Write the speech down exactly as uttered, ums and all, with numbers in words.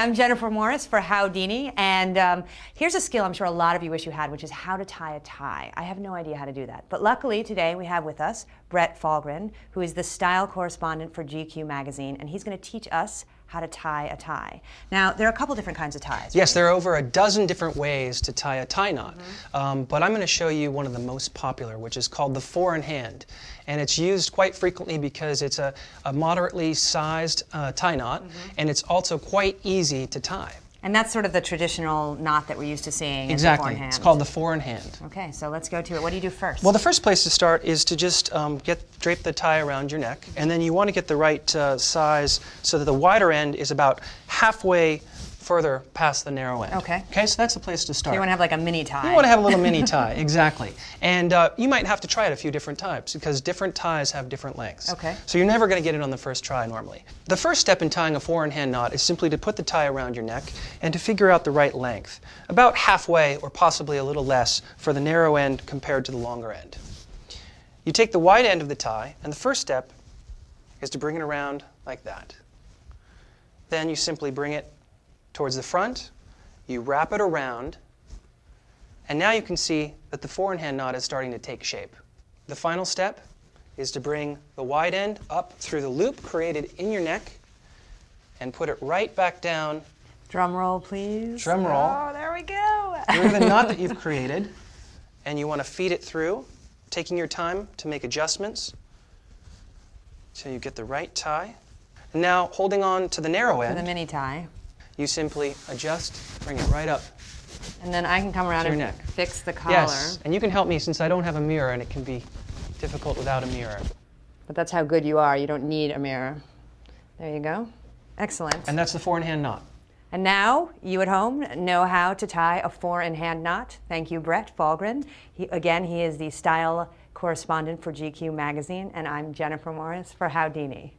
Hi, I'm Jennifer Morris for Howdini, and um, here's a skill I'm sure a lot of you wish you had, which is how to tie a tie. I have no idea how to do that, but luckily today we have with us Brett Fahlgren, who is the style correspondent for G Q magazine, and he's going to teach us how to tie a tie. Now, there are a couple different kinds of ties. Right? Yes, there are over a dozen different ways to tie a tie knot, mm-hmm. um, but I'm going to show you one of the most popular, which is called the four in hand, and it's used quite frequently because it's a, a moderately sized uh, tie knot, mm-hmm. and it's also quite easy to tie. And that's sort of the traditional knot that we're used to seeing. Exactly. It's called the four in hand. Okay, so let's go to it. What do you do first? Well, the first place to start is to just um, get drape the tie around your neck, and then you want to get the right uh, size so that the wider end is about halfway further past the narrow end. Okay. Okay, so that's the place to start. You want to have like a mini tie. You want to have a little mini tie, exactly. And uh, you might have to try it a few different times because different ties have different lengths. Okay. So you're never going to get it on the first try normally. The first step in tying a four in hand knot is simply to put the tie around your neck and to figure out the right length, about halfway or possibly a little less for the narrow end compared to the longer end. You take the wide end of the tie, and the first step is to bring it around like that. Then you simply bring it towards the front, you wrap it around, and now you can see that the four in hand knot is starting to take shape. The final step is to bring the wide end up through the loop created in your neck and put it right back down. Drum roll, please. Drum roll. Oh, there we go. Through the knot that you've created, and you want to feed it through, taking your time to make adjustments so you get the right tie. And now, holding on to the narrow end. To the mini tie. You simply adjust, bring it right up. And then I can come around and neck. fix the collar. Yes, and you can help me since I don't have a mirror, and it can be difficult without a mirror. But that's how good you are. You don't need a mirror. There you go. Excellent. And that's the four in hand knot. And now, you at home know how to tie a four in hand knot. Thank you, Brett Fahlgren. He, again, he is the style correspondent for G Q magazine, and I'm Jennifer Morris for Howdini.